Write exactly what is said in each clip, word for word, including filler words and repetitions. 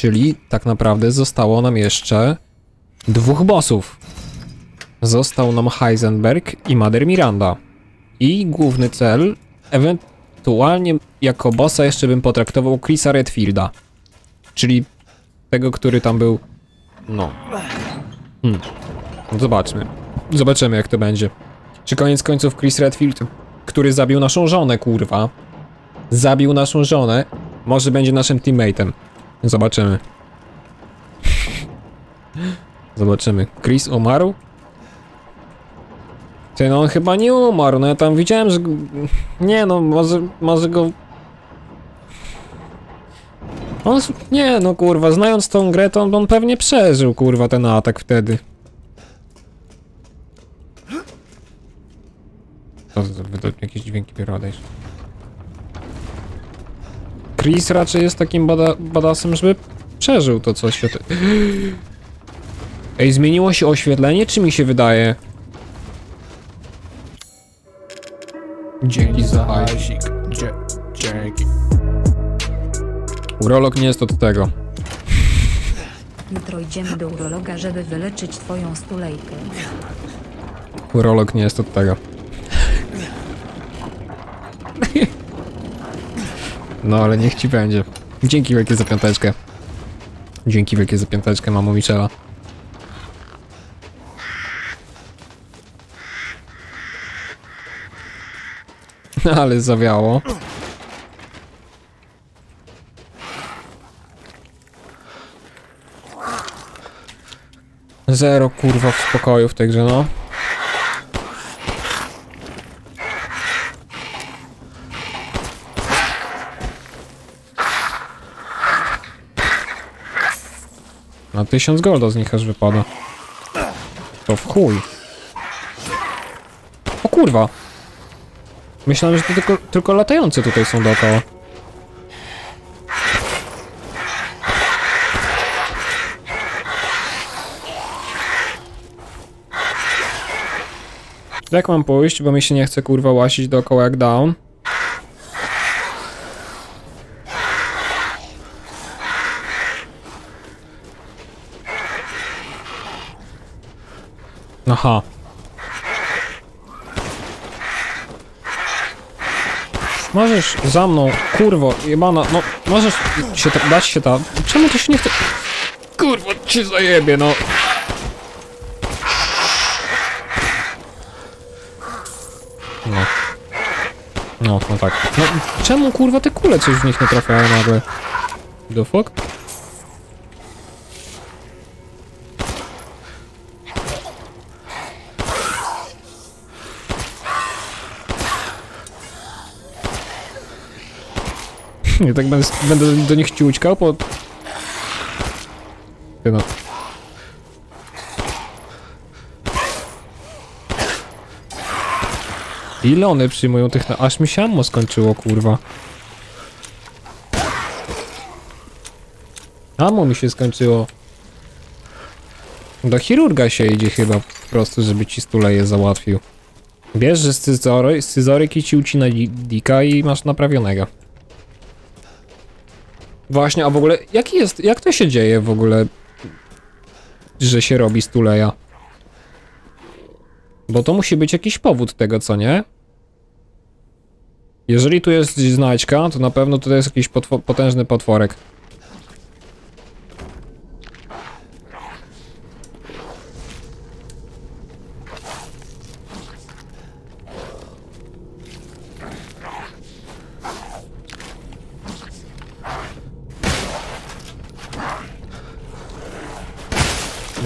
Czyli tak naprawdę zostało nam jeszcze dwóch bossów. Został nam Heisenberg i Mother Miranda. I główny cel, ewentualnie jako bossa jeszcze bym potraktował Chrisa Redfielda. Czyli tego, który tam był... No. Hmm. Zobaczmy. Zobaczymy, jak to będzie. Czy koniec końców Chris Redfield, który zabił naszą żonę, kurwa. Zabił naszą żonę. Może będzie naszym teammatem. Zobaczymy. Zobaczymy. Chris umarł? Ty, no on chyba nie umarł, no ja tam widziałem, że... Nie no, może, może go... On... Nie no, kurwa, znając tą grę, to on, on pewnie przeżył, kurwa, ten atak wtedy. To, to, to jakieś dźwięki pierdolisz. Chris raczej jest takim bada, badasem, żeby przeżył to coś. Ej, zmieniło się oświetlenie, czy mi się wydaje? Dzięki za hajsik. Dzięki. Urolog nie jest od tego. Jutro idziemy do urologa, żeby wyleczyć twoją stulejkę. Urolog nie jest od tego. No ale niech ci będzie. Dzięki wielkie za piąteczkę. Dzięki wielkie za piąteczkę, mamo Michela. Ale zawiało. Zero kurwa w spokoju w tej grze, no. Na tysiąc golda z nich aż wypada. To w chuj. O kurwa. Myślałem, że to tylko, tylko latający tutaj są dookoła. Jak mam pójść, bo mi się nie chce kurwa łasić dookoła jak down. Aha. Możesz za mną, kurwo, jebana, no, możesz się ta, dać się tam. Czemu to się nie chce? Kurwo, cię zajebie, no. No. No, no tak. No, czemu, kurwa, te kule coś w nich nie trafiają nagle? The fuck? Nie, tak będę, będę do nich ciućkał, bo... No. Ile one przyjmują tych... Na... Aż mi się ammo skończyło, kurwa. Ammo mi się skończyło. Do chirurga się idzie chyba po prostu, żeby ci stuleje załatwił. Bierz, że scyzory, scyzoryk i ci ucina dika i masz naprawionego. Właśnie, a w ogóle, jaki jest, jak to się dzieje w ogóle, że się robi stuleja? Bo to musi być jakiś powód tego, co nie? Jeżeli tu jest znajdźka, to na pewno tutaj jest jakiś potwo potężny potworek.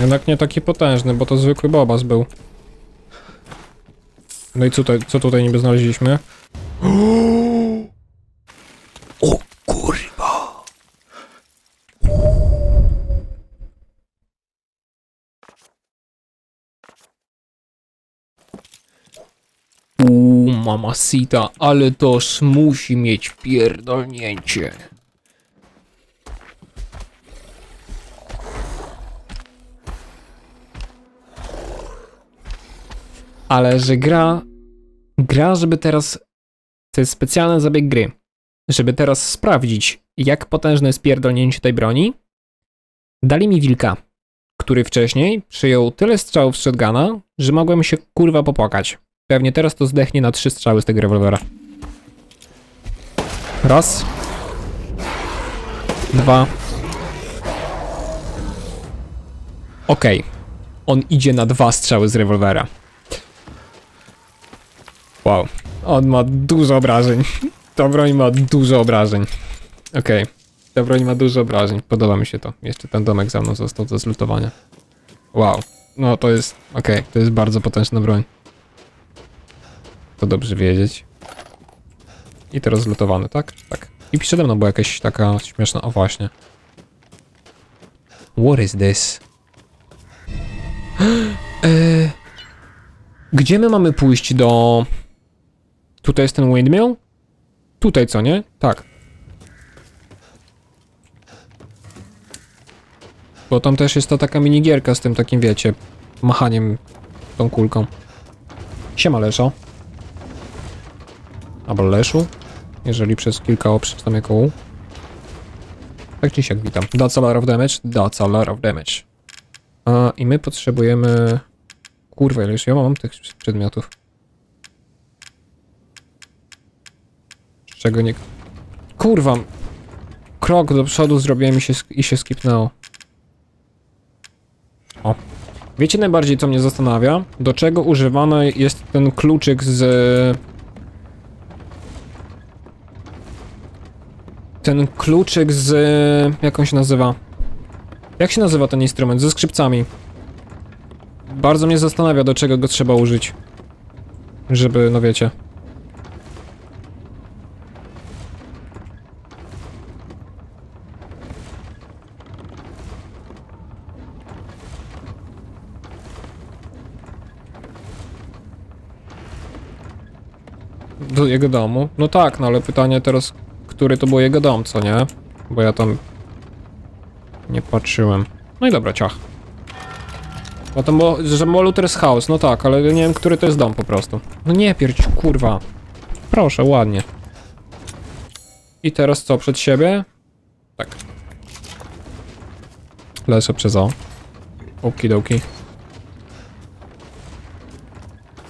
Jednak nie taki potężny, bo to zwykły bobas był. No i co, te, co tutaj niby znaleźliśmy? O kurwa! Uuu, mamacita, ale toż musi mieć pierdolnięcie. Ale że gra, gra, żeby teraz, to jest specjalny zabieg gry, żeby teraz sprawdzić, jak potężne jest pierdolnięcie tej broni, Dali mi wilka, który wcześniej przyjął tyle strzałów z shotguna, że mogłem się kurwa popłakać. Pewnie teraz to zdechnie na trzy strzały z tego rewolwera. Raz. Dwa. Okej. Okay. On idzie na dwa strzały z rewolwera. Wow. On ma dużo obrażeń. Ta broń ma dużo obrażeń. Okej. Okay. Ta broń ma dużo obrażeń. Podoba mi się to. Jeszcze ten domek za mną został do zlutowania. Wow. No to jest... Okej. Okay. To jest bardzo potężna broń. To dobrze wiedzieć. I teraz zlutowany, tak? Tak. I przede mną była jakaś taka śmieszna... O właśnie. What is this? Eee, gdzie my mamy pójść do... Tutaj jest ten windmill? Tutaj, co nie? Tak. Bo tam też jest ta taka minigierka z tym takim, wiecie, machaniem tą kulką. Siema, Leszo. Albo Leszu, jeżeli przez kilka oprzeć tam jako U. Tak czy siak, witam. That's a lot of damage, that's a lot of damage. A, i my potrzebujemy... Kurwa, ile już ja mam tych przedmiotów. Z czego nie... Kurwa! Krok do przodu zrobiłem i się, i się skipnęło. O. Wiecie najbardziej, co mnie zastanawia? Do czego używany jest ten kluczyk z... Ten kluczyk z... Jak on się nazywa? Jak się nazywa ten instrument? Ze skrzypcami. Bardzo mnie zastanawia, do czego go trzeba użyć. Żeby, no wiecie. Do jego domu? No tak, no ale pytanie teraz... Który to był jego dom, co nie? Bo ja tam nie patrzyłem. No i dobra, ciach. Bo tam było, że Moluter's House, no tak, ale nie wiem, który to jest dom po prostu. No nie pierdź, kurwa. Proszę, ładnie. I teraz co, przed siebie? Tak. Lecę przez O. Okidoki.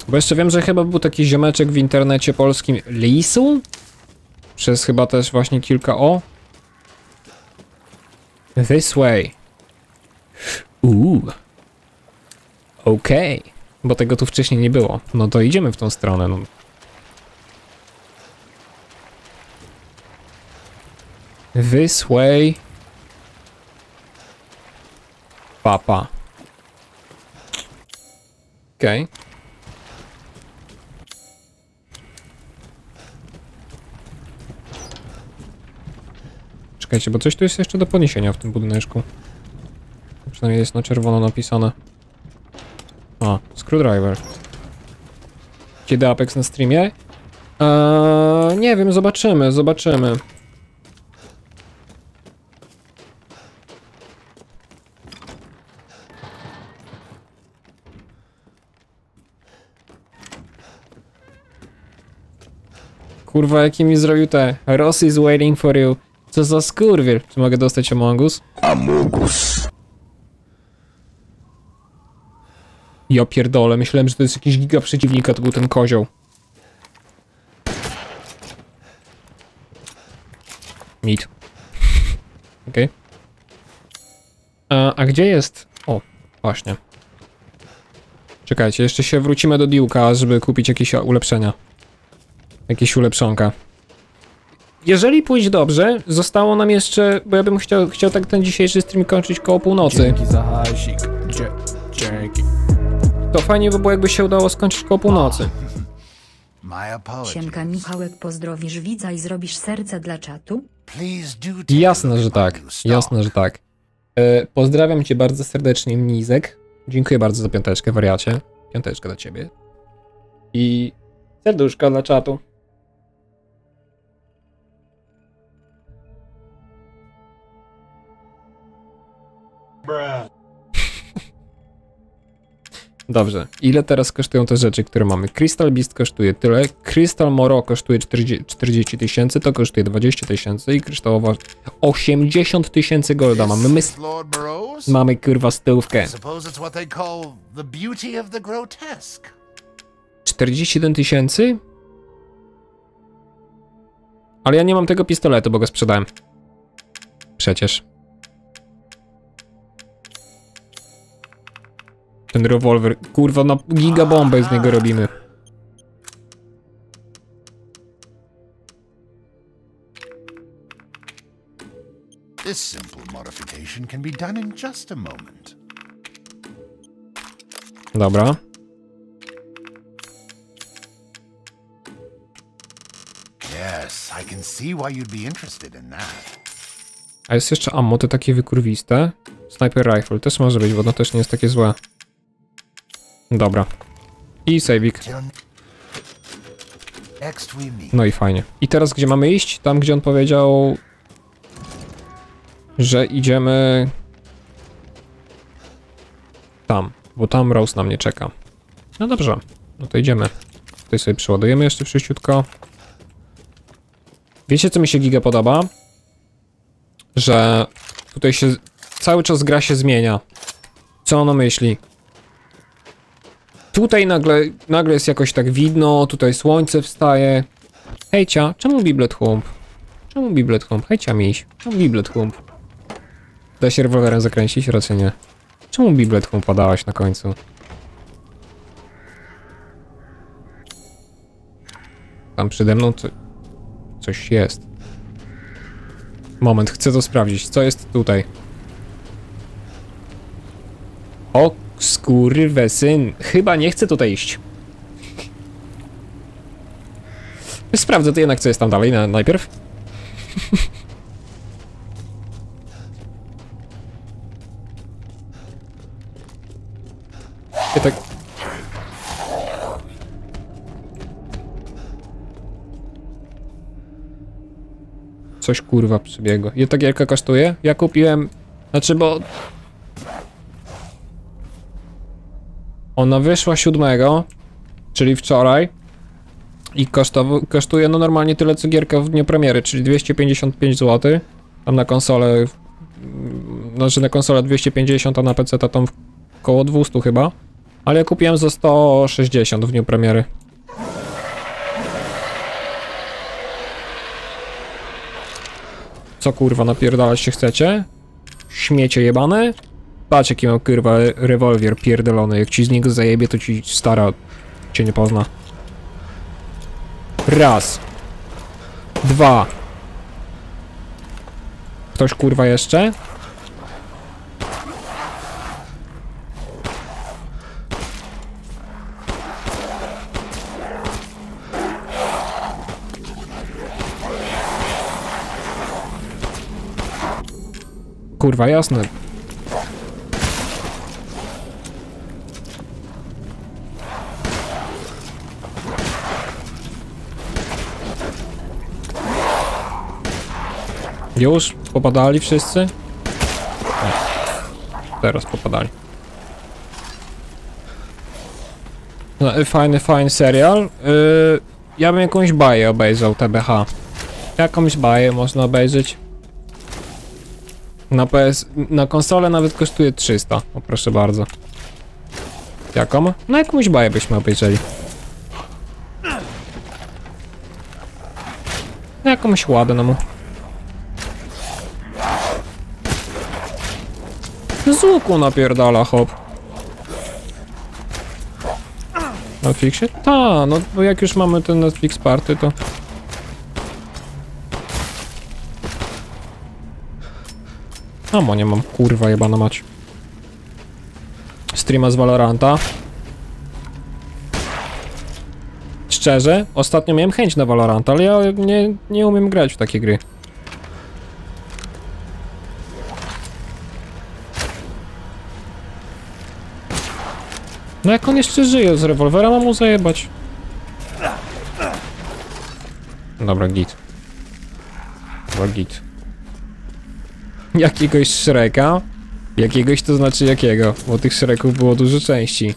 Bo jeszcze wiem, że chyba był taki ziomeczek w internecie polskim Lisu? Przez chyba też właśnie kilka O. This way. Uuu. Okej. Okay. Bo tego tu wcześniej nie było. No to idziemy w tą stronę. No. This way. Papa. Okej. Okay. Czekajcie, bo coś tu jest jeszcze do poniesienia w tym budyneczku. Przynajmniej jest na czerwono napisane. A, screwdriver. Kiedy Apex na streamie? Eee, nie wiem, zobaczymy, zobaczymy. Kurwa, jaki mi zrobił te... Rose is waiting for you. Co za skurwiel? Czy mogę dostać Among Us? Among Us. Ja pierdolę, myślałem, że to jest jakiś giga przeciwnika, to był ten kozioł. Meat. Okej. Okay. A gdzie jest? O, właśnie. Czekajcie, jeszcze się wrócimy do Duke'a, żeby kupić jakieś ulepszenia. Jakieś ulepszonka. Jeżeli pójść dobrze, zostało nam jeszcze, bo ja bym chciał, chciał tak ten dzisiejszy stream kończyć koło północy. Dzięki za hajsik. Dzięki. To fajnie by było, jakby się udało skończyć koło północy. Siemka, Michałek, pozdrowisz widza i zrobisz serce dla czatu? Jasne, że tak. Jasne, że tak. E, pozdrawiam cię bardzo serdecznie, Mnizek. Dziękuję bardzo za piąteczkę, wariacie. Piąteczkę dla ciebie. I serduszka dla czatu. Dobrze, ile teraz kosztują te rzeczy, które mamy? Crystal Beast kosztuje tyle, Crystal Moro kosztuje czterdzieści tysięcy, to kosztuje dwadzieścia tysięcy i kryształowa osiemdziesiąt tysięcy golda mamy. My... Mamy kurwa stołówkę. czterdzieści jeden tysięcy? Ale ja nie mam tego pistoletu, bo go sprzedałem. Przecież. Ten rewolwer, kurwa, na gigabombę z niego robimy. This simple modification can be done in just a moment. Dobra. Yes, I can see why you'd be interested in that. A jest jeszcze ammo, to takie wykurwiste. Sniper rifle też może być, bo ono też nie jest takie złe. Dobra. I saveik. No i fajnie. I teraz gdzie mamy iść? Tam, gdzie on powiedział, że idziemy tam, bo tam Rose na mnie czeka. No dobrze, no to idziemy. Tutaj sobie przeładujemy jeszcze przyciutko. Wiecie, co mi się giga podoba? Że tutaj się cały czas gra się zmienia. Co ono myśli? Tutaj nagle, nagle jest jakoś tak widno, tutaj słońce wstaje. Hejcia, czemu biblet chłop? Czemu biblet chłop? Hejcia miś, czemu biblet chłop? Da się rewolwerem zakręcić? Raczej nie. Czemu biblet chłop padałaś na końcu? Tam przede mną co... coś jest. Moment, chcę to sprawdzić. Co jest tutaj? O! Skurwesyn. Chyba nie chcę tutaj iść. Sprawdzę to jednak, co jest tam dalej na, najpierw. I tak... Coś kurwa przybiegło. I tak jaka kosztuje? Ja kupiłem... Znaczy, bo... Ona wyszła siódmego, czyli wczoraj, i kosztuje no normalnie tyle co gierka w dniu premiery, czyli dwieście pięćdziesiąt pięć złotych. Tam na konsolę, znaczy na konsolę dwieście pięćdziesiąt, a na P C to tam koło dwieście chyba. Ale ja kupiłem za sto sześćdziesiąt w dniu premiery. Co kurwa, napierdalać się chcecie? Śmiecie jebane? Patrz, jaki mam kurwa rewolwer pierdolony, jak ci z niego zajebie, to ci stara cię nie pozna. Raz. Dwa. Ktoś kurwa jeszcze? Kurwa, jasne. Już popadali wszyscy? O, teraz popadali. No, fajny, fajny serial. Yy, ja bym jakąś baję obejrzał, T B H. Jakąś baję można obejrzeć. Na P S, na konsolę nawet kosztuje trzysta. O, proszę bardzo. Jaką? No jakąś baję byśmy obejrzeli. Jakąś ładną. Z łuku napierdala, hop. Netflixie? Ta, no bo jak już mamy ten Netflix party, to... A mo nie mam, kurwa jebana mać. Streama z Valoranta. Szczerze, ostatnio miałem chęć na Valoranta, ale ja nie, nie umiem grać w takie gry. No jak on jeszcze żyje, z rewolwera mam mu zajebać. Dobra, git. Dobra, git. Jakiegoś Shreka? Jakiegoś to znaczy jakiego? Bo tych Shreków było dużo części.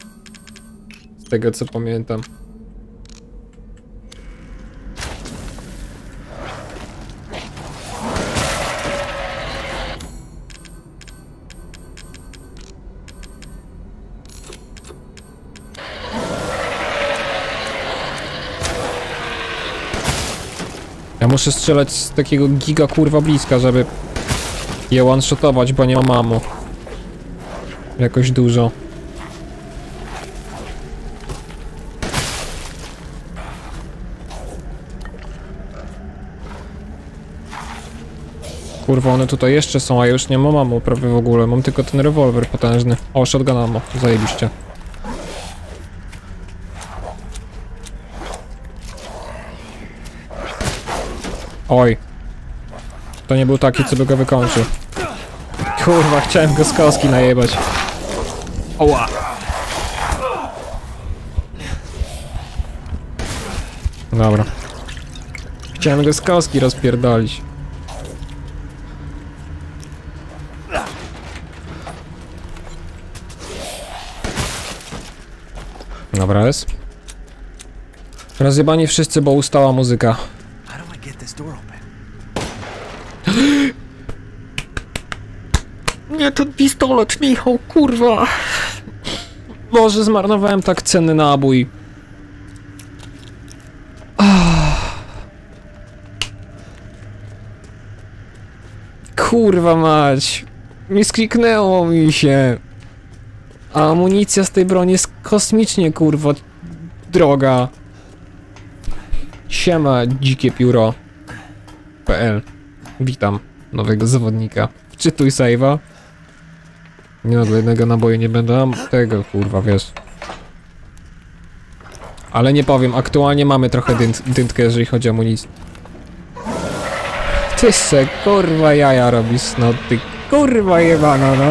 tego co pamiętam. Ja muszę strzelać z takiego giga kurwa bliska, żeby je one-shotować, bo nie mam ammo. Jakoś dużo. Kurwa, one tutaj jeszcze są, a już nie mam ammo prawie w ogóle. Mam tylko ten rewolwer potężny. O, shotgun ammo, zajebiście. Oj. To nie był taki, co by go wykończył. Kurwa, chciałem go z kostki najebać. Oła. Dobra. Chciałem go z kostki rozpierdolić. Dobra, jest. Rozjebani wszyscy, bo ustała muzyka. Nie ten pistolet, Michał, kurwa. Boże, zmarnowałem tak cenny nabój. Kurwa mać. Nie skliknęło mi się. A amunicja z tej broni jest kosmicznie, kurwa, droga. Siema, dzikie pióro. P L. Witam nowego zawodnika. Wczytuj save'a. Nie, no, do jednego naboju nie będę tego, kurwa, wiesz. Ale nie powiem, aktualnie mamy trochę dynt, dyntkę, jeżeli chodzi o amunicję. Ty se, kurwa, jaja robisz, no ty, kurwa jebana, no.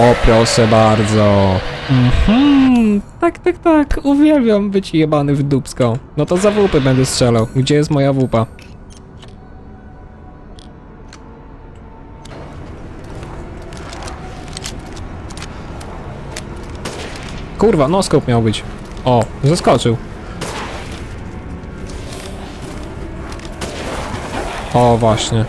O, proszę bardzo. Mhm, tak, tak, tak, uwielbiam być jebany w dupską. No to za wupy będę strzelał. Gdzie jest moja wupa? Kurwa, no scope miał być. O, zaskoczył. O, właśnie.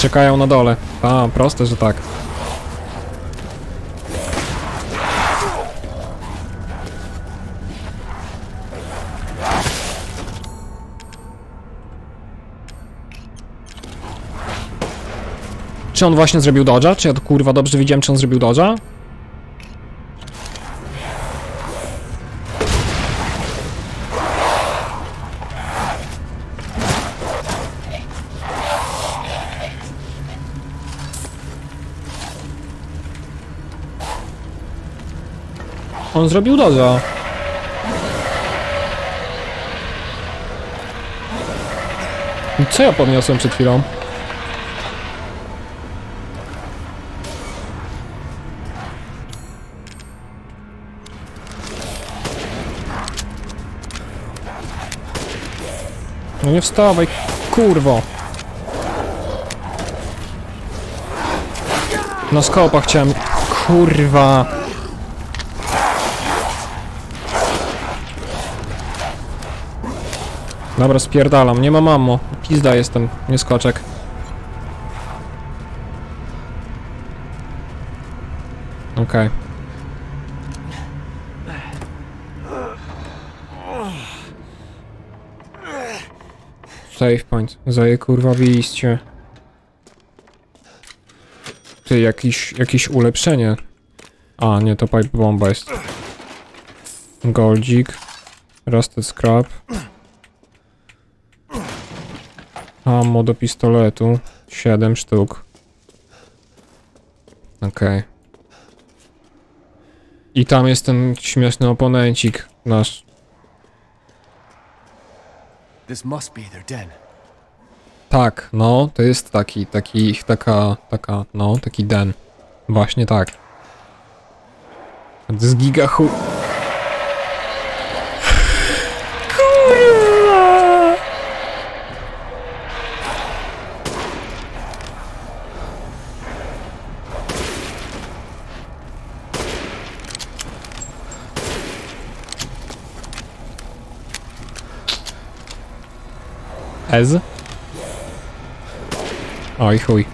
Czekają na dole. A, proste, że tak. Czy on właśnie zrobił dodge'a? Czy ja to kurwa dobrze widziałem, czy on zrobił dodge'a? On zrobił dodge'a. Co ja podniosłem przed chwilą? No nie wstawaj, kurwo. No skopa chciałem, kurwa. Dobra, spierdalam, nie ma mamo. Pizda jestem, nie skoczek. Okej. Okay. Save point, zaje kurwa wyjście. Ty, jakiś, jakieś ulepszenie. A, nie, to pipe bomba jest. Goldzik. Rusted scrap. Ammo do pistoletu. siedem sztuk. Okej. Okay. I tam jest ten śmieszny oponencik nasz. This must be their den. Tak, no, to jest taki, taki, taka, taka, no, taki den. Właśnie tak. Z giga chu... Kurwa! Ez. Oj chuj.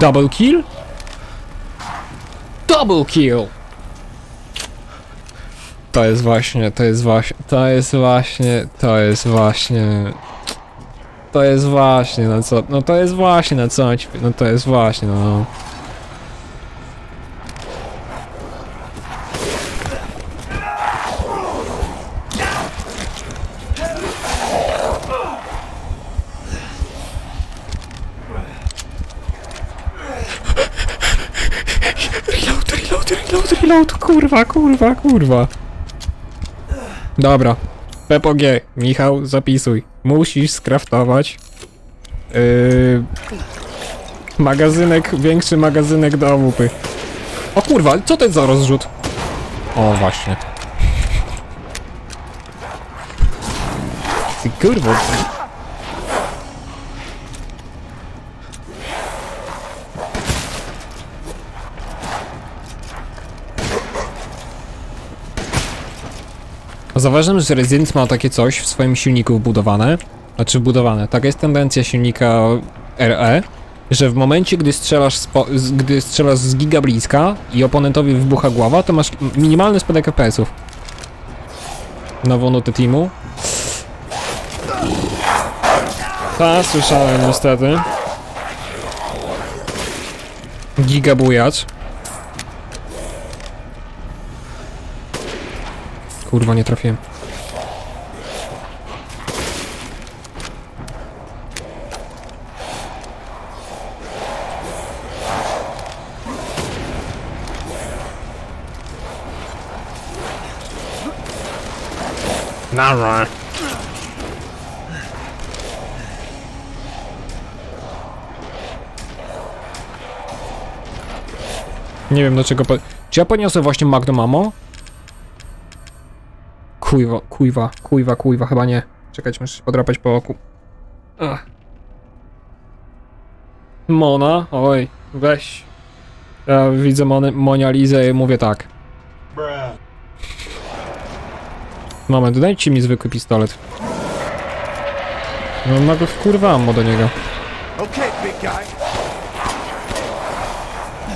Double kill? Double kill! To jest właśnie, to jest właśnie, to jest właśnie, to jest właśnie... To jest właśnie, no co, no to jest właśnie, na co, no to jest właśnie, no... Kurwa, kurwa, kurwa. Dobra. P P G. Michał, zapisuj. Musisz skraftować yy, magazynek, większy magazynek do A W P. O kurwa, co to jest za rozrzut? O właśnie. Ty kurwa. Zauważyłem, że Resident ma takie coś w swoim silniku wbudowane. Znaczy wbudowane, taka jest tendencja silnika R E, że w momencie, gdy strzelasz, spo, gdy strzelasz z giga bliska i oponentowi wybucha głowa, to masz minimalny spadek F P S-ów. Nową notę teamu. Ta, słyszałem niestety. Giga bujacz. Kurwa, nie trafiłem. Nara. Nie wiem do czego po... Czy ja poniosę właśnie Magno Mamo? Kujwa, kujwa, kujwa, kujwa, chyba nie. Czekać, muszę się podrapać po oku. Ach. Mona, oj, weź. Ja widzę Mon Monia Lizę i mówię tak. Moment, dajcie mi zwykły pistolet. No nagle wkurwałam mu do niego.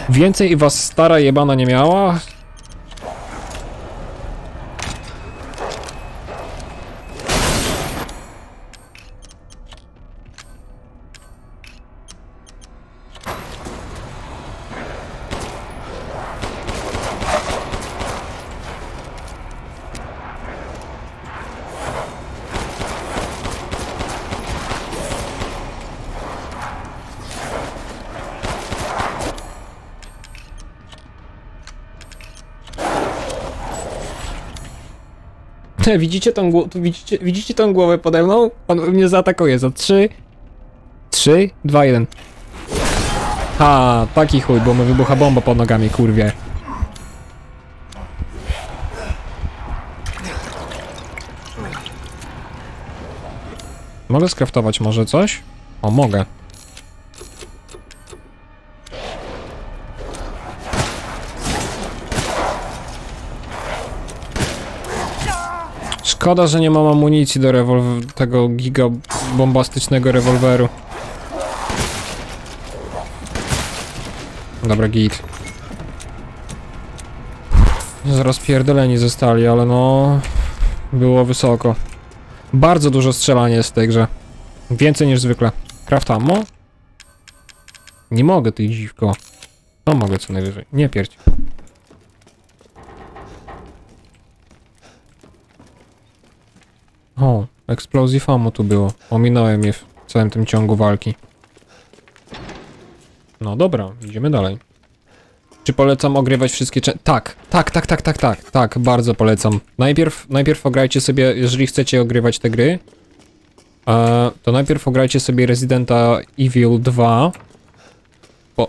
Więcej was stara jebana nie miała? Widzicie tą, widzicie, widzicie tą głowę pode mną? On mnie zaatakuje za trzy, trzy, dwa, jeden. Ha, taki chuj, bo mi wybucha bomba pod nogami, kurwie. Mogę skraftować może coś? O, mogę. Szkoda, że nie mam amunicji do rewolw... tego gigabombastycznego rewolweru. Dobra, git. Zaraz pierdoleni zostali, ale no... Było wysoko. Bardzo dużo strzelania jest w tej grze. Więcej niż zwykle. Craft ammo? Nie mogę, ty dziwko. No mogę co najwyżej. Nie pierdź. O, explosive ammo tu było. Ominąłem je w całym tym ciągu walki. No dobra, idziemy dalej. Czy polecam ogrywać wszystkie części? Tak, tak, tak, tak, tak, tak, tak, bardzo polecam. Najpierw, najpierw ograjcie sobie, jeżeli chcecie ogrywać te gry, to najpierw ograjcie sobie Residenta Evil dwa, po, e,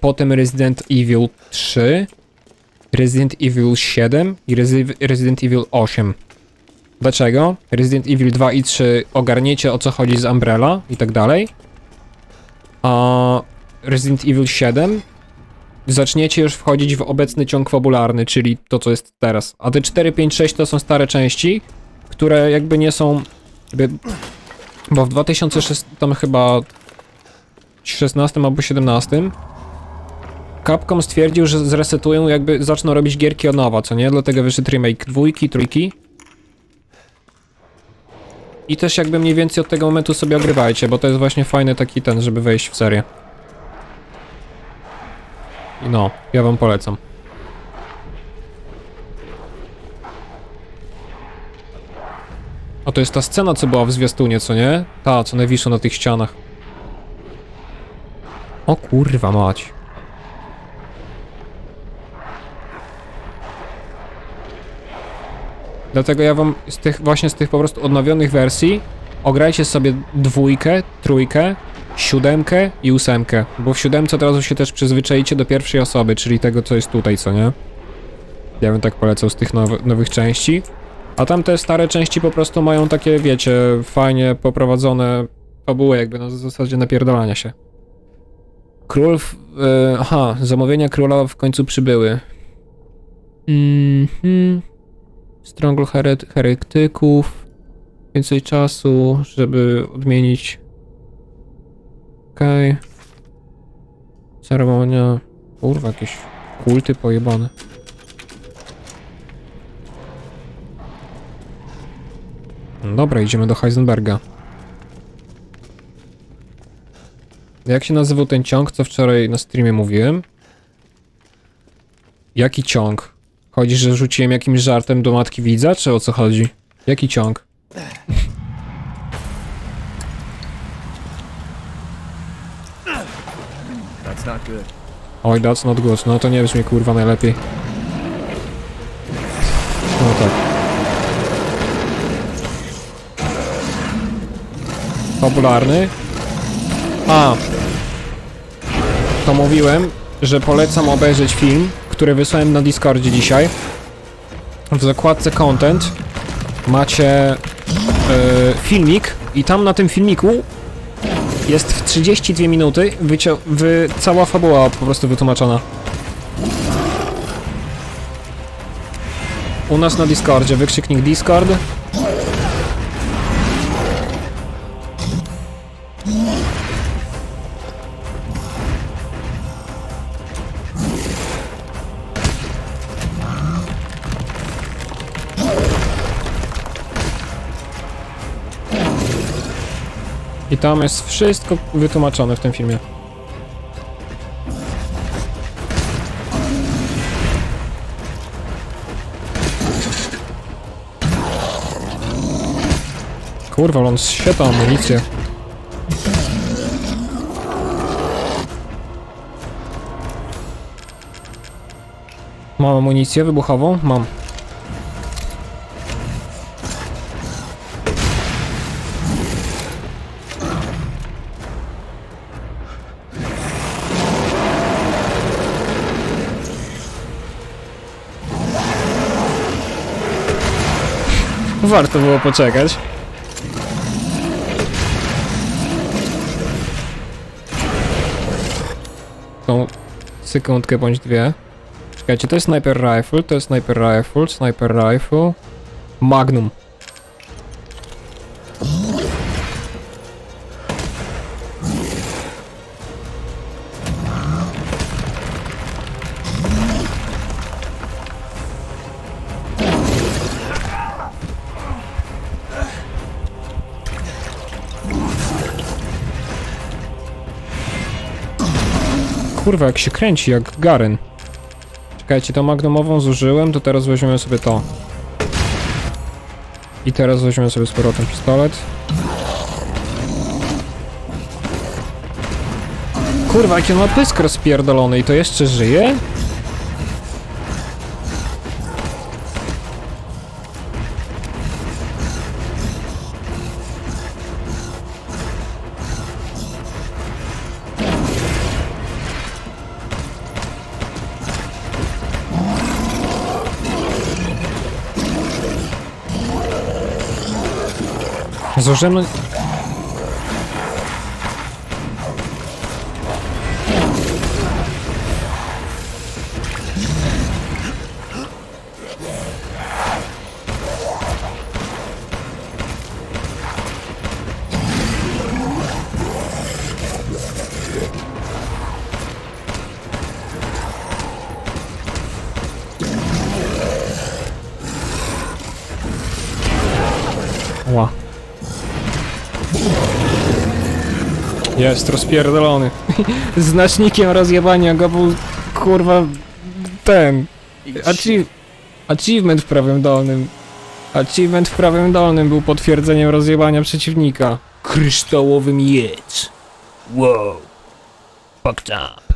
potem Resident Evil trzy, Resident Evil siedem i Resident Evil osiem. Dlaczego? Resident Evil dwa i trzy ogarniecie o co chodzi z Umbrella i tak dalej. A Resident Evil siedem zaczniecie już wchodzić w obecny ciąg fabularny, czyli to, co jest teraz. A te cztery, pięć, sześć to są stare części, które jakby nie są... Jakby, bo w dwa tysiące szesnastym, tam chyba... szesnastym albo siedemnastym Capcom stwierdził, że zresetują, jakby zaczną robić gierki od nowa, co nie? Dlatego wyszedł remake dwójki, trójki. I też jakby mniej więcej od tego momentu sobie ogrywajcie, bo to jest właśnie fajny taki ten, żeby wejść w serię. I no, ja wam polecam. O, to jest ta scena, co była w zwiastunie, co nie? Ta, co najwiszą na tych ścianach. O kurwa mać. Dlatego ja wam z tych, właśnie z tych po prostu odnowionych wersji ograjcie sobie dwójkę, trójkę, siódemkę i ósemkę. Bo w siódemce od razu się też przyzwyczajicie do pierwszej osoby, czyli tego, co jest tutaj, co nie? Ja bym tak polecał z tych now nowych części. A tamte stare części po prostu mają takie, wiecie, fajnie poprowadzone fabuły, jakby no w zasadzie napierdolania się. Król... W, yy, aha, zamówienia króla w końcu przybyły. Mhm... Strągl heretyków, więcej czasu, żeby odmienić. Okej. Okay. Ceremonia. Kurwa, jakieś kulty pojebane. No dobra, idziemy do Heisenberga. Jak się nazywał ten ciąg, co wczoraj na streamie mówiłem? Jaki ciąg? Chodzi, że rzuciłem jakimś żartem do matki widza, czy o co chodzi? Jaki ciąg? Oj, that's not good. No to nie brzmi kurwa najlepiej. No tak. Popularny? A! To mówiłem, że polecam obejrzeć film, które wysłałem na Discordzie dzisiaj. W zakładce Content macie yy, filmik i tam na tym filmiku jest w trzydzieści dwie minuty wy cała fabuła po prostu wytłumaczona. U nas na Discordzie, wykrzyknik Discord. I tam jest wszystko wytłumaczone w tym filmie. Kurwa, on świetną amunicję. Mam amunicję wybuchową? Mam. Warto było poczekać. Tą sekundkę bądź dwie. Czekajcie, to jest sniper rifle, to jest sniper rifle, sniper rifle. Magnum. Kurwa, jak się kręci, jak Garen. Czekajcie, tą magnumową zużyłem, to teraz weźmiemy sobie to. I teraz weźmiemy sobie z powrotem pistolet. Kurwa, jaki on ma pysk rozpierdolony i to jeszcze żyje? Zużyłem... Jest rozpierdolony. Z znacznikiem rozjebania go był, kurwa, ten. Achieve achievement w prawym dolnym. Achievement w prawym dolnym był potwierdzeniem rozjebania przeciwnika. Kryształowy miecz. Wow. Fucked up.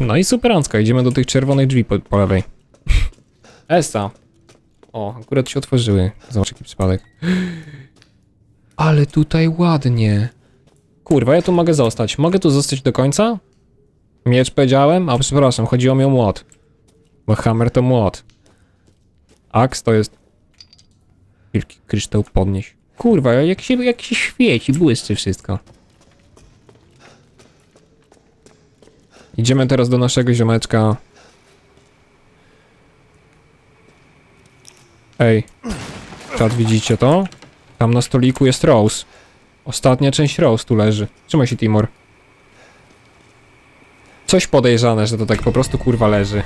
No i superancka, idziemy do tych czerwonych drzwi po, po lewej. Esa. O, akurat się otworzyły. Zobacz jaki przypadek. Ale tutaj ładnie. Kurwa, ja tu mogę zostać. Mogę tu zostać do końca? Miecz powiedziałem? A przepraszam, chodziło mi o młot. Bo hammer to młot. Aks to jest... Wielki kryształ podnieś. Kurwa, jak się, jak się świeci, błyszczy wszystko. Idziemy teraz do naszego ziomeczka. Ej. Czad, widzicie to? Tam na stoliku jest Rose. Ostatnia część Rose tu leży. Trzymaj się, Timur. Coś podejrzane, że to tak po prostu kurwa leży.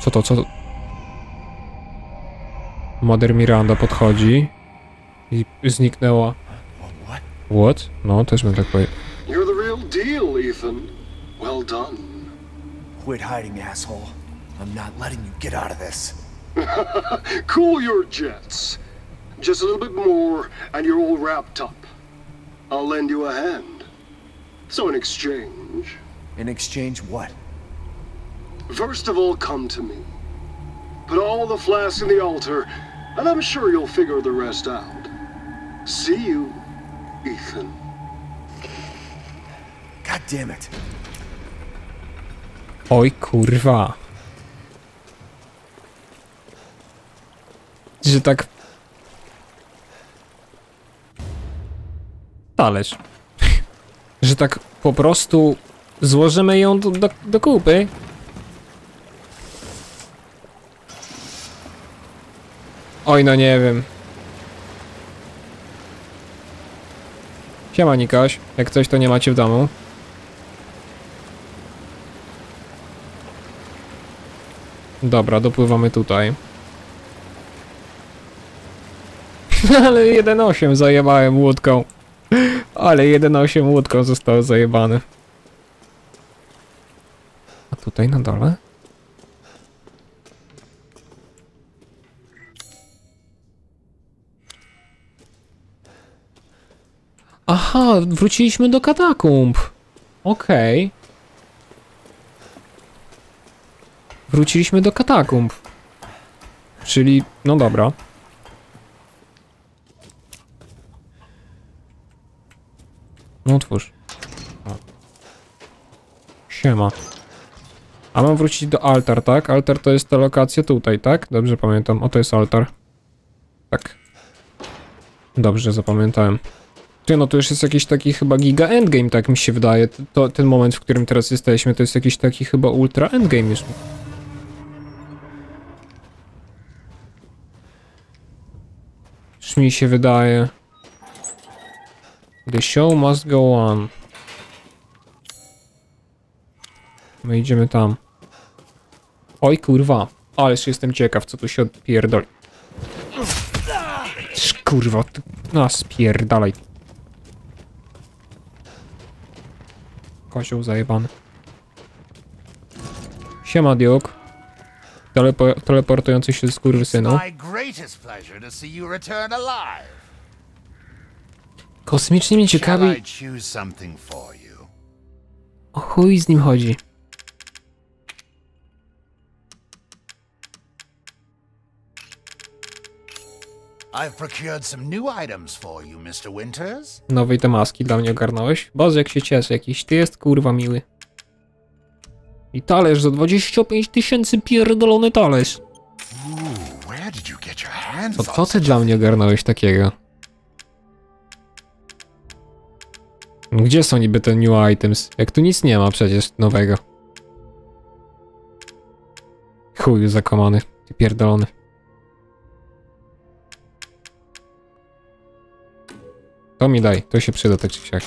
Co to, co to? Mother Miranda podchodzi. I zniknęła. What? No, też bym tak powiedział. You're the real deal, Ethan. Well done. Quit hiding, asshole. I'm not letting you get out of this. Cool your jets. Just a little bit more, and you're all wrapped up. I'll lend you a hand. So in exchange... In exchange what? First of all, come to me. Put all the flasks in the altar, and I'm sure you'll figure the rest out. See you, Ethan. God damn it. Oj kurwa. Że tak... Talerz. Że tak po prostu złożymy ją do, do, do kupy. Oj, no nie wiem. Siema, Nikaś. Jak coś, to nie macie w domu. Dobra, dopływamy tutaj. Ale jeden osiem zajebałem łódką. Ale jeden osiem łódką został zajebany. A tutaj na dole? Aha, wróciliśmy do katakumb. Okej. Okay. Wróciliśmy do katakumb. Czyli, no dobra. No otwórz. O. Siema. A mam wrócić do altar, tak? Altar to jest ta lokacja tutaj, tak? Dobrze pamiętam. O, to jest altar. Tak. Dobrze, zapamiętałem. Ty, no to już jest jakiś taki chyba giga endgame, tak mi się wydaje. To, ten moment, w którym teraz jesteśmy, to jest jakiś taki chyba ultra endgame już. Już mi się wydaje. The show must go on. My idziemy tam. Oj kurwa, ależ jestem ciekaw, co tu się odpierdoli. Kurwa, ty nas pierdalaj. Kozioł zajebany. Siema, Duke. Telepo teleportujący się skurwysynu. Kosmicznie mnie ciekawi... O chuj z nim chodzi. Nowej te maski dla mnie ogarnąłeś? Boże, jak się cieszę, jakiś ty jest kurwa miły. I talerz za dwadzieścia pięć tysięcy pierdolony talerz. Co, co ty dla mnie ogarnąłeś takiego? Gdzie są niby te new items? Jak tu nic nie ma przecież nowego. Chuju zakomany, ty pierdolony. To mi daj, to się przyda tak czy siak.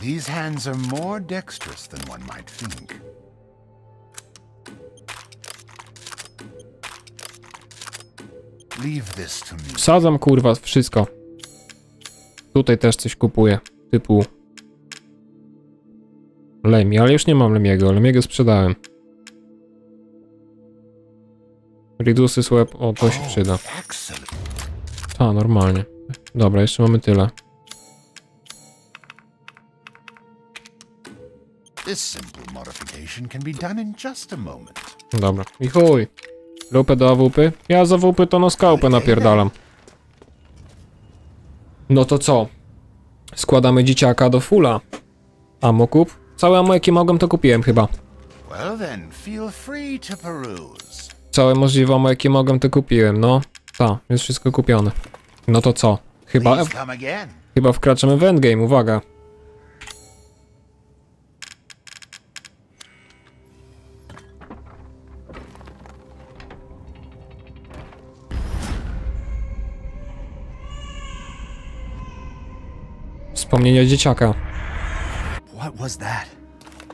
These hands are more dexterous than one might think. Wsadzam kurwa wszystko. Tutaj też coś kupuję. Typu Lemi, ale już nie mam Lemiego. Lemiego sprzedałem. Reducy Swap, o to się przyda. Ta, normalnie. Dobra, jeszcze mamy tyle. Dobra, i chuj. Lupę do A W P? Ja za A W P to no skałpę napierdalam. No to co? Składamy dzieciaka do fulla. Amo kup? Całe amo jakie mogłem to kupiłem chyba. Całe możliwe amo jakie mogłem to kupiłem, no. Ta, jest wszystko kupione. No to co? Chyba... Chyba wkraczamy w endgame, uwaga. Wspomnienia dzieciaka.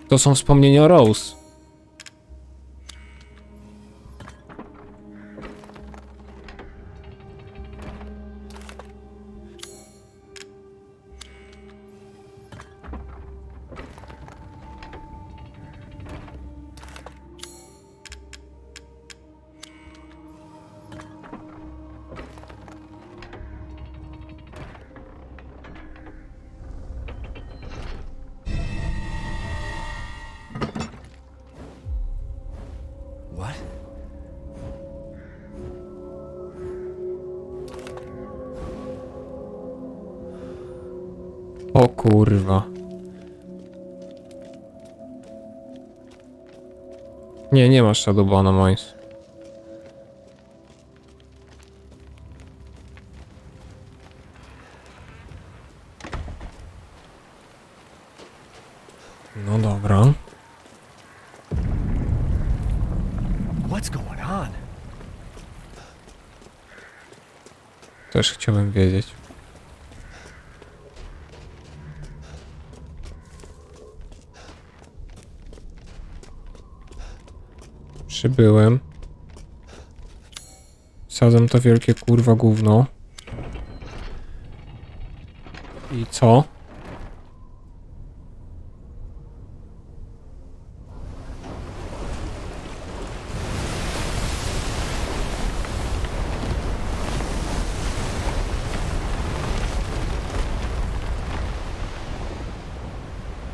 To są wspomnienia Rose. O kurwa. Nie, nie masz Shadowbana, Mois. No dobra. Też chciałbym wiedzieć. Przybyłem. Sadzam to wielkie kurwa gówno. I co?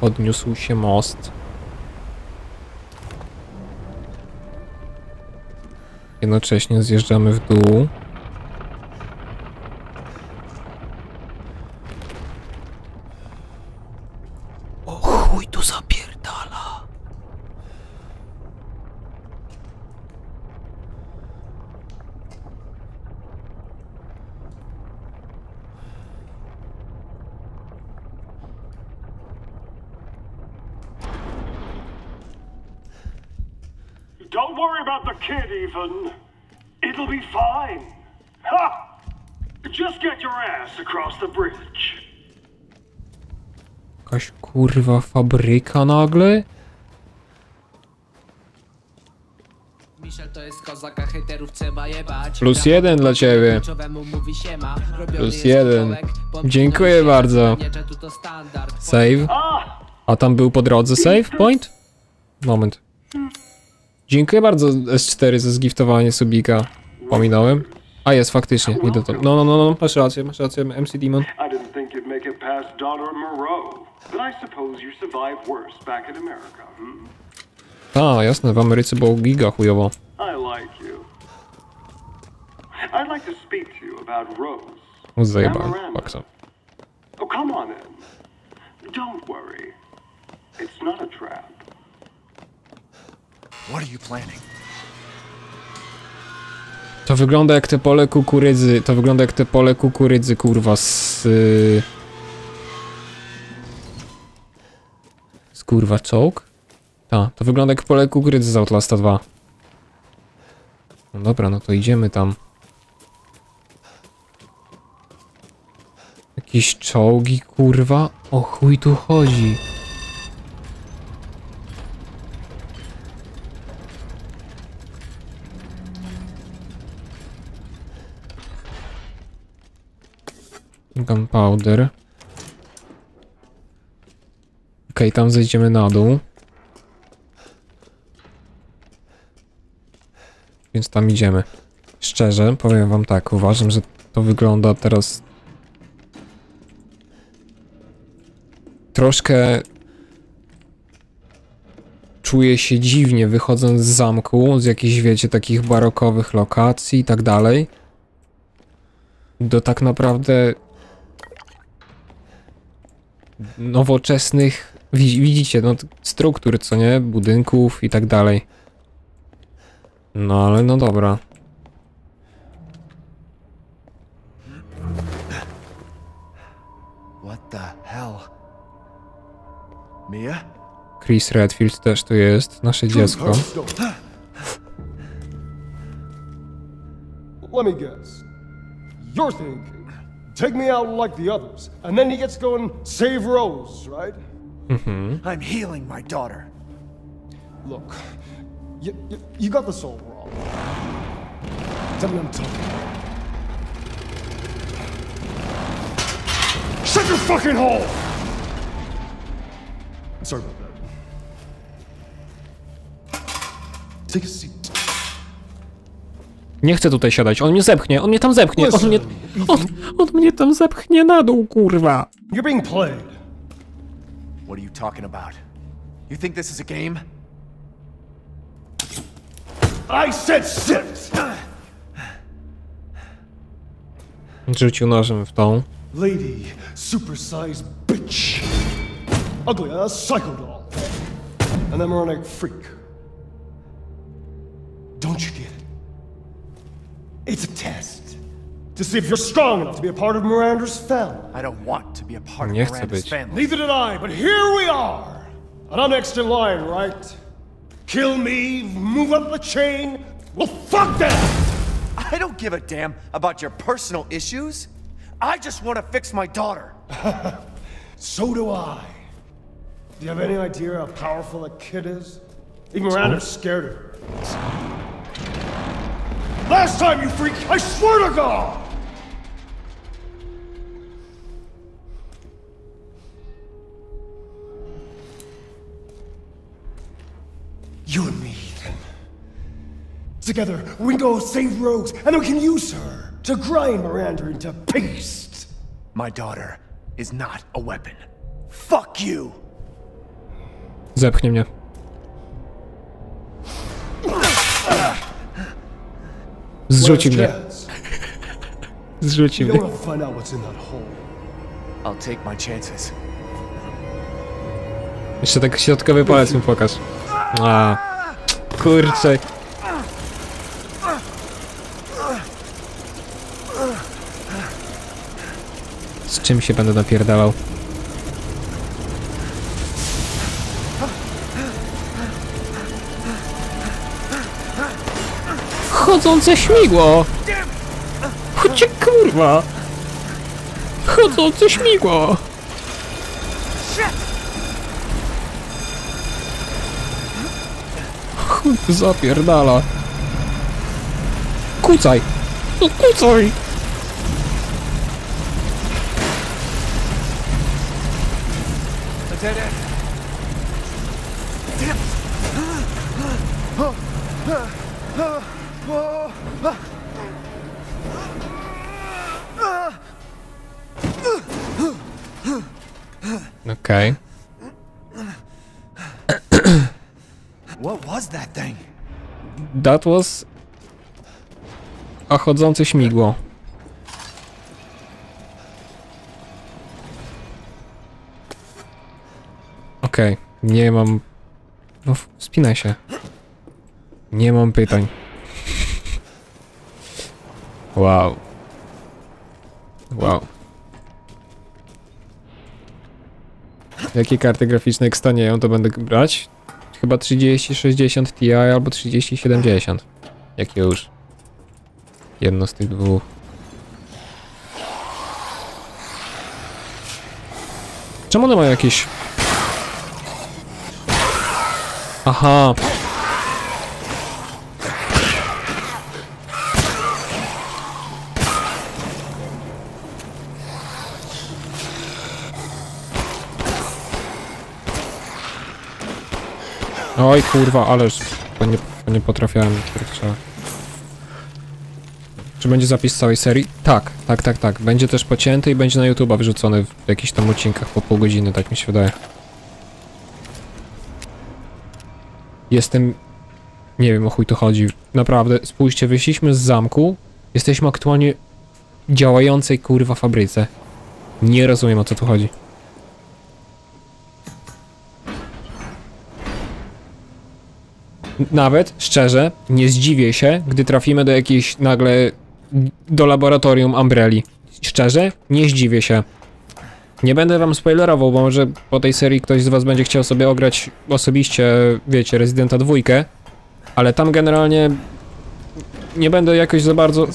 Podniósł się most. Jednocześnie zjeżdżamy w dół. O chuj tu zapierdala. Don't worry about the kid, even. It'll be fine. Ha! Just get your ass across the bridge. Jakaś kurwa fabryka nagle? Plus jeden dla ciebie. Plus jeden. Dziękuję bardzo. Save. A tam był po drodze save point? Moment. Dziękuję bardzo S cztery za zgiftowanie subika. Pominąłem. A jest faktycznie, nie do to. No, no, no, no, masz rację, masz rację, M C Demon. A, jasne, w Ameryce było giga chujowo. Zajebałem, faksa. What are you planning? To wygląda jak te pole kukurydzy, to wygląda jak te pole kukurydzy, kurwa, z... Yy... Z kurwa czołg? Ta, to wygląda jak pole kukurydzy z Outlasta dwa. No dobra, no to idziemy tam. Jakieś czołgi, kurwa? O chuj tu chodzi? Gunpowder. Okej, okay, tam zejdziemy na dół. Więc tam idziemy. Szczerze, powiem wam tak, uważam, że to wygląda teraz troszkę... Czuję się dziwnie wychodząc z zamku, z jakichś, wiecie, takich barokowych lokacji i tak dalej. Do tak naprawdę nowoczesnych, widzicie, no, struktur, co nie? Budynków i tak dalej. No ale no dobra. What the hell? Mia? Chris Redfield też tu jest, nasze dziecko. Let me guess. You're thinking, take me out like the others, and then he gets going save Rose, right? Mm-hmm. I'm healing my daughter. Look, you, you, you got the soul wrong. Tell me I'm talking about. Shut your fucking hole! Sorry about that. Nie chcę tutaj siadać, on mnie zepchnie, on mnie tam zepchnie, on mnie... On, on mnie tam zepchnie na dół, kurwa! You're being played. What are you talking about? You think this is a game? I said shit! Rzucił nożem w tą. Lady, supersized bitch. Ugly ass psycho doll. And then moronic freak. Don't you get it? It's a test to see if you're strong enough to be a part of Miranda's family. I don't want to be a part of Miranda's family. Neither did I, but here we are, and I'm next in line, right? Kill me, move up the chain. Well, fuck that! I don't give a damn about your personal issues. I just want to fix my daughter. So do I. Do you have any idea how powerful that kid is? Even Miranda's scared of her. Last time, you freak! I swear to God! You and me, then. Together, we can go save Rose, and then we can use her to grind Miranda into paste! My daughter is not a weapon. Fuck you! Zepchnie mnie. Zrzuci mnie. Zrzuci mnie. Jeszcze tak środkowy palec mi pokaż. A, kurczę. Z czym się będę napierdalał? Chodzące śmigło! Chodźcie, kurwa! Chodzące śmigło! Chuj, zapierdala! Kucaj! No kucaj! Okay. What was that thing? That was a chodzące śmigło. Okej, okay. Nie mam. No, wspinaj się. Nie mam pytań. Wow. Wow. Jakie karty graficzne jak stanieją, to będę brać? Chyba trzydzieści sześćdziesiąt Ti albo trzydzieści siedemdziesiąt. Jakie już? Jedno z tych dwóch. Czemu one mają jakieś... Aha. Oj kurwa, ależ nie, nie potrafiłem. Czy będzie zapis całej serii? Tak, tak, tak, tak. Będzie też pocięty i będzie na YouTube'a wrzucony w jakichś tam odcinkach po pół godziny, tak mi się wydaje. Jestem... Nie wiem, o chuj to chodzi. Naprawdę, spójrzcie, wyszliśmy z zamku. Jesteśmy aktualnie w działającej kurwa fabryce. Nie rozumiem, o co tu chodzi. Nawet, szczerze, nie zdziwię się, gdy trafimy do jakiejś nagle... do laboratorium Umbrelli. Szczerze, nie zdziwię się. Nie będę wam spoilerował, bo może po tej serii ktoś z was będzie chciał sobie ograć osobiście, wiecie, Residenta dwa, ale tam generalnie... nie będę jakoś za bardzo...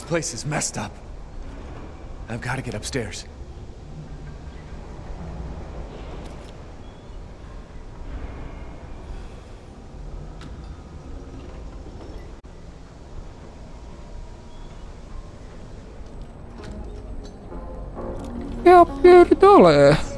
Ja pierdolę.